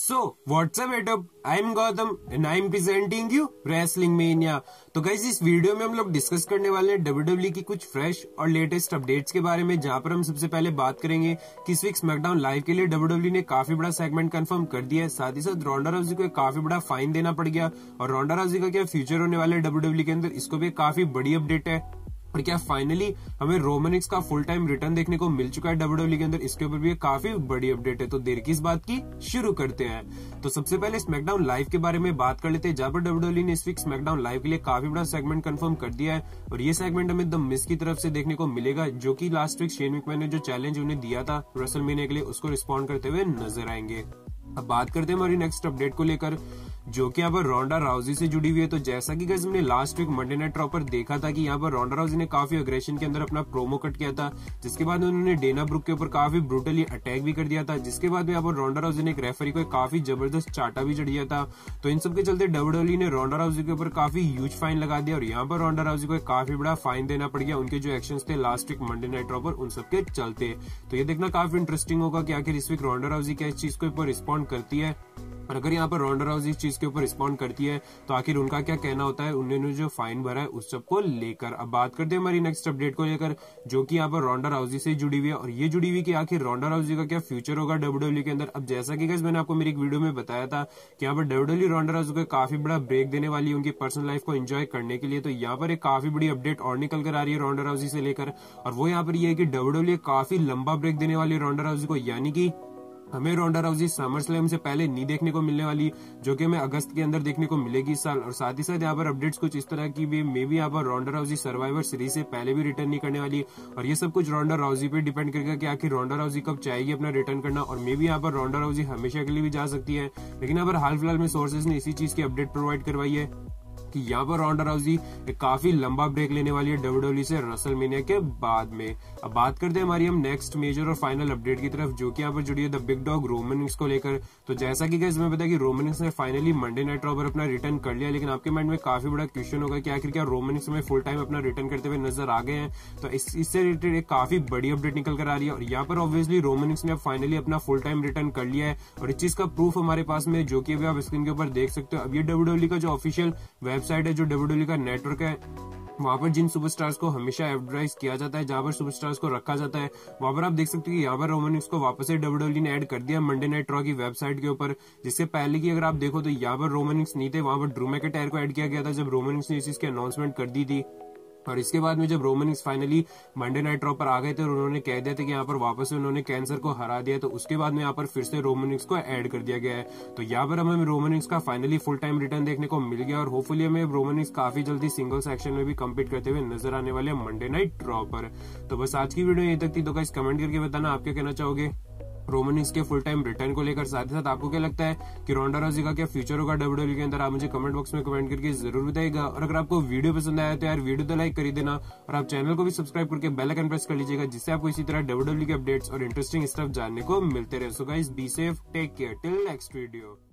So, what's up बेटो? I'm Gautam and I'm presenting you Wrestling Mania. तो guys इस video में हम लोग डिस्कस करने वाले हैं WWE की कुछ फ्रेश और लेटेस्ट अपडेट्स के बारे में, जहां पर हम सबसे पहले बात करेंगे कि इस वीक स्मैकडाउन लाइव के लिए WWE ने काफी बड़ा सेगमेंट कंफर्म कर दिया है। साथ ही साथ रोंडा राउजी को काफी बड़ा फाइन देना पड़ गया और रोंडा राउजी का क्या फ्यूचर होने वाला है WWE के अंदर, इसको भी काफी बड़ी अपडेट है। और क्या फाइनली हमें रोमनिक्स का फुल टाइम रिटर्न देखने को मिल चुका है WWE के अंदर, इसके ऊपर भी काफी बड़ी अपडेट है। तो देर की इस बात की शुरू करते हैं। तो सबसे पहले स्मैकडाउन लाइव के बारे में बात कर लेते हैं, जहां पर WWE ने इस वीक स्मैकडाउन लाइव के लिए काफी बड़ा सेगमेंट कंफर्म कर दिया है और ये सेगमेंट हमें द मिस की तरफ से देखने को मिलेगा, जो की लास्ट वीक शेन मैकमैन ने जो चैलेंज उन्हें दिया था रेसलमेनिया के लिए, उसको रिस्पॉन्ड करते हुए नजर आएंगे। अब बात करते हैं हमारी नेक्स्ट अपडेट को लेकर, जो कि यहाँ पर रोंडा राउजी से जुड़ी हुई है। तो जैसा कि गाइस हमने last week Monday night Raw पर देखा था कि यहाँ पर रोंडा राउजी ने काफी अग्रेशन के अंदर अपना प्रोमो कट किया था, जिसके बाद उन्होंने डेना ब्रुक के ऊपर काफी ब्रूटली अटैक भी कर दिया था, जिसके बाद यहाँ पर रोंडा राउजी ने एक रेफरी को काफी जबरदस्त चाटा भी चढ़ दिया था। तो इन सब के चलते WWE ने रोंडा राउजी के ऊपर काफी ह्यूज फाइन लगा दिया और यहाँ पर रोंडा राउजी को काफी बड़ा फाइन देना पड़ गया उनके जो एक्शन थे last week Monday night Raw पर, उन सबके चलते। तो ये देखना काफी इंटरेस्टिंग होगा कि आखिर इस वीक रोंडा राउजी क्या इस चीज के ऊपर रिस्पॉन्ड करती है, और अगर यहाँ पर रोंडा राउजी इस चीज के ऊपर रिस्पॉन्ड करती है तो आखिर उनका क्या कहना होता है उन्होंने जो फाइन भरा है उस सब को लेकर। अब बात करते हैं हमारी नेक्स्ट अपडेट को लेकर, जो कि यहाँ पर रोंडा राउजी से जुड़ी हुई है और ये जुड़ी हुई कि आखिर रोंडा राउजी का क्या फ्यूचर होगा WWE के अंदर। अब जैसा कि गाइस मैंने आपको मेरी एक वीडियो में बताया था कि यहाँ पर WWE रोंडा राउजी को काफी बड़ा ब्रेक देने वाली है उनकी पर्सनल लाइफ को एंजॉय करने के लिए। तो यहाँ पर एक काफी बड़ी अपडेट और निकल कर आ रही है रोंडा राउजी से लेकर, और वो यहाँ पर यह है कि WWE काफी लंबा ब्रेक देने वाली है रोंडा राउजी को, यानी कि हमें रोंडा राउजी समरस्लैम से पहले नहीं देखने को मिलने वाली, जो कि हमें अगस्त के अंदर देखने को मिलेगी इस साल। और साथ ही साथ यहाँ पर अपडेट्स कुछ इस तरह की भी मे बी यहाँ पर रोंडा राउजी सर्वाइवर सीरीज से पहले भी रिटर्न नहीं करने वाली, और ये सब कुछ रोंडा राउजी पे डिपेंड करेगा कि आखिर रोंडा राउजी कब चाहेगी अपना रिटर्न करना, और मे बी यहाँ पर रोंडा राउजी हमेशा के लिए भी जा सकती है। लेकिन यहाँ पर हाल फिलहाल में सोर्सेज ने इसी चीज की अपडेट प्रोवाइड करवाई है कि यहाँ पर रोंडा राउजी काफी लंबा ब्रेक लेने वाली है WWE से रेसलमेनिया के बाद में। अब बात करते हैं हमारी हम नेक्स्ट मेजर और फाइनल अपडेट की तरफ, जो कि यहाँ पर जुड़ी है द बिग डॉग रोमनिक्स को लेकर। तो जैसा कि गाइस मैं बताया कि रोमनिक्स ने फाइनली मंडे नाइट रॉ पर अपना रिटर्न कर लिया, लेकिन आपके माइंड में काफी बड़ा क्वेश्चन होगा कि आखिर क्या रोमनिक्स में फुल टाइम अपना रिटर्न करते हुए नजर आ गए हैं। तो इससे रिलेटेड एक काफी बड़ी अपडेट निकल कर आ रही है, और यहाँ पर ऑब्वियसली रोमनिक्स ने फाइनली अपना फुल टाइम रिटर्न कर लिया है और इस चीज का प्रूफ हमारे पास में, जो कि अभी आप स्क्रीन के ऊपर देख सकते हो। अब ये WWE का जो ऑफिशियल वेबसाइट है, जो WWE का नेटवर्क है, वहाँ पर जिन सुपरस्टार्स को हमेशा एडवर्टाइज किया जाता है, जहाँ पर सुपरस्टार्स को रखा जाता है, वहाँ पर आप देख सकते हो कि यहाँ पर रोमनिक्स को वापस से WWE ने ऐड कर दिया मंडे नाइट रॉ की वेबसाइट के ऊपर। जिससे पहले की अगर आप देखो तो यहाँ पर रोमनिक्स नहीं थे, वहाँ पर ड्रू मैकेंटायर को ऐड किया गया था जब रोमनिक्स ने इस चीज की अनाउंसमेंट कर दी थी। और इसके बाद में जब रोमनिक्स फाइनली मंडे नाइट रॉ पर आ गए थे और उन्होंने कह दिया था कि यहाँ पर वापस से उन्होंने कैंसर को हरा दिया, तो उसके बाद में यहाँ पर फिर से रोमनिक्स को ऐड कर दिया गया है। तो यहाँ पर हमें रोमनिक्स का फाइनली फुल टाइम रिटर्न देखने को मिल गया, और होपफुली हमें रोमनिक्स काफी जल्दी सिंगल सेक्शन में भी कम्पीट करते हुए नजर आने वाले मंडे नाइट रॉ पर। तो बस आज की वीडियो यहीं तक थी, तो गाइस कमेंट करके बताना आप क्या कहना चाहोगे रोमनिक्स के फुल टाइम रिटर्न को लेकर। साथ ही साथ आपको क्या लगता है कि रोंडा राउजी का क्या फ्यूचर होगा WWE के अंदर, आप मुझे कमेंट बॉक्स में कमेंट करके जरूर बताइएगा। और अगर आपको वीडियो पसंद आया तो यार वीडियो तो लाइक कर देना, और आप चैनल को भी सब्सक्राइब करके बेल आइकन प्रेस कर लीजिएगा, जिससे आपको इसी तरह WWE के अपडेट्स और इंटरेस्टिंग स्टफ जानने को मिलते रहे। So guys be safe, take care, till next video.